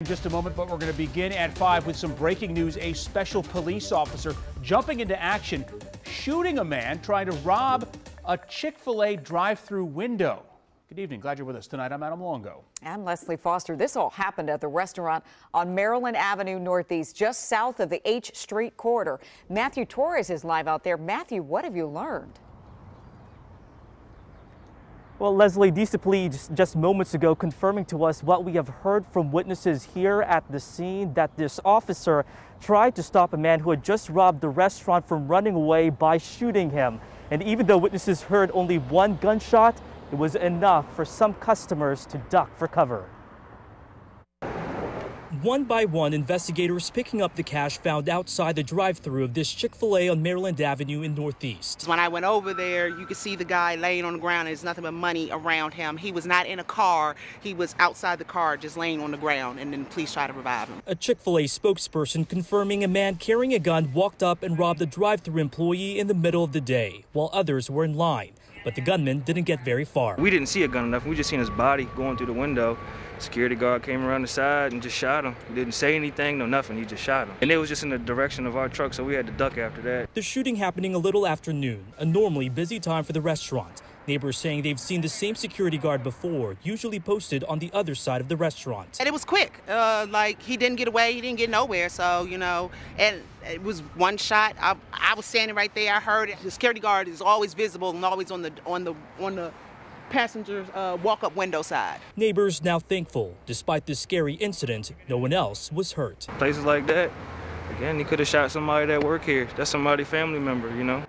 In just a moment, but we're going to begin at 5 with some breaking news. A special police officer jumping into action, shooting a man trying to rob a Chick-fil-A drive-through window. Good evening. Glad you're with us tonight. I'm Adam Longo. I'm Leslie Foster. This all happened at the restaurant on Maryland Avenue Northeast, just south of the H Street corridor. Matthew Torres is live out there. Matthew, what have you learned? Well, Leslie, DC just moments ago confirming to us what we have heard from witnesses here at the scene, that this officer tried to stop a man who had just robbed the restaurant from running away by shooting him. And even though witnesses heard only one gunshot, it was enough for some customers to duck for cover. One by one, investigators picking up the cash found outside the drive-thru of this Chick-fil-A on Maryland Avenue in Northeast. When I went over there, you could see the guy laying on the ground. There's nothing but money around him. He was not in a car. He was outside the car, just laying on the ground, and then police tried to revive him. A Chick-fil-A spokesperson confirming a man carrying a gun walked up and robbed a drive-thru employee in the middle of the day, while others were in line. But the gunman didn't get very far. We didn't see a gun enough. We just seen his body going through the window. Security guard came around the side and just shot him. He didn't say anything, no nothing. He just shot him. And it was just in the direction of our truck, so we had to duck after that. The shooting happening a little after noon, a normally busy time for the restaurant. Neighbors saying they've seen the same security guard before, usually posted on the other side of the restaurant. And it was quick. Like, he didn't get away, he didn't get nowhere. So, you know, and it was one shot. I was standing right there. I heard it. The security guard is always visible and always on the passenger's walk-up window side. Neighbors now thankful. Despite this scary incident, no one else was hurt. Places like that, again, he could have shot somebody that worked here. That's somebody's family member, you know.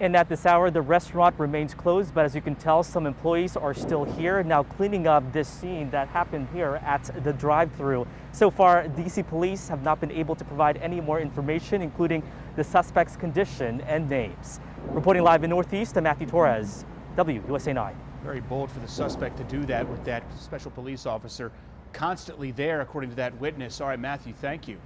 And at this hour, the restaurant remains closed, but as you can tell, some employees are still here now cleaning up this scene that happened here at the drive-thru. So far, DC police have not been able to provide any more information, including the suspect's condition and names. Reporting live in Northeast, I'm Matthew Torres, WUSA9. Very bold for the suspect to do that with that special police officer constantly there, according to that witness. All right, Matthew, thank you.